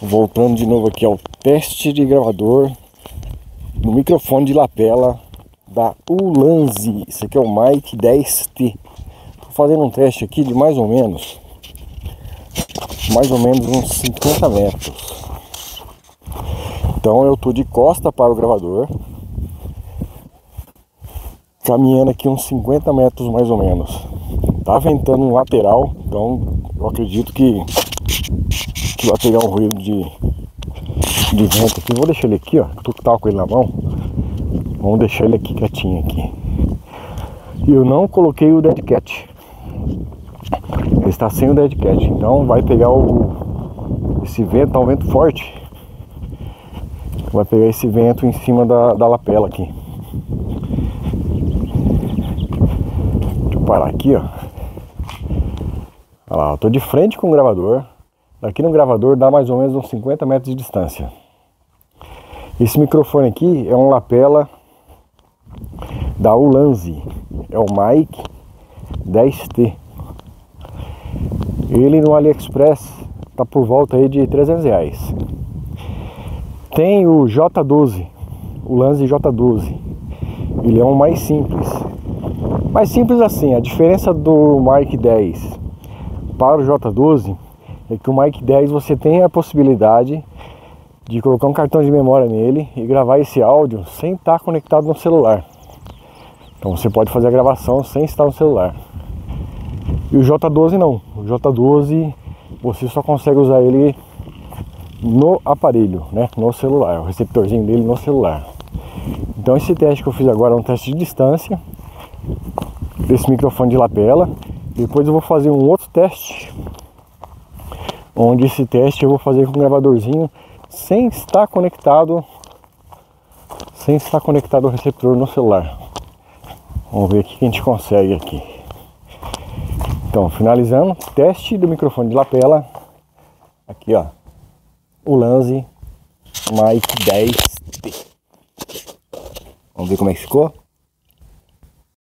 Voltando de novo aqui ao teste de gravador no microfone de lapela da Ulanzi. Esse aqui é o Mic10T. Estou fazendo um teste aqui de mais ou menos uns 50 metros. Então eu estou de costa para o gravador, caminhando aqui uns 50 metros mais ou menos. Tá ventando em lateral, então eu acredito que vai pegar um ruído de vento aqui. Vou deixar ele aqui, ó. Tô que tava com ele na mão. Vamos deixar ele aqui quietinho aqui. Eu não coloquei o dead cat. Ele está sem o dead cat, então vai pegar esse vento, tá um vento forte. Vai pegar esse vento em cima da lapela aqui. Deixa eu parar aqui, ó. Olha lá, eu tô de frente com o gravador. Aqui no gravador dá mais ou menos uns 50 metros de distância. Esse microfone aqui é um lapela da Ulanzi, é o Mic10T. Ele no Aliexpress tá por volta aí de R$300. Tem o J12, o Ulanzi J12. Ele é um mais simples. Mais simples assim, a diferença do Mic10 para o J12 é que o Mic10 você tem a possibilidade de colocar um cartão de memória nele e gravar esse áudio sem estar conectado no celular. Então você pode fazer a gravação sem estar no celular. E o J12 não. O J12 você só consegue usar ele no aparelho, né? No celular, o receptorzinho dele no celular. Então esse teste que eu fiz agora é um teste de distância desse microfone de lapela. Depois eu vou fazer um outro teste, onde esse teste eu vou fazer com um gravadorzinho sem estar conectado ao receptor no celular. Vamos ver o que a gente consegue aqui. Então, finalizando, teste do microfone de lapela aqui, ó, Ulanzi Mic10T. Vamos ver como é que ficou.